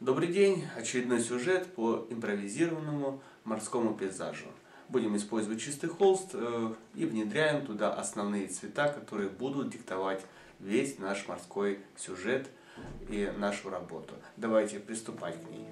Добрый день! Очередной сюжет по импровизированному морскому пейзажу. Будем использовать чистый холст и внедряем туда основные цвета, которые будут диктовать весь наш морской сюжет и нашу работу. Давайте приступать к ней.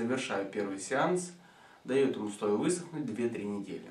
завершаю первый сеанс, даю этому стою высохнуть 2-3 недели.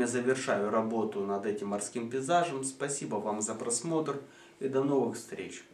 этом я завершаю работу над этим морским пейзажем. Спасибо вам за просмотр и до новых встреч.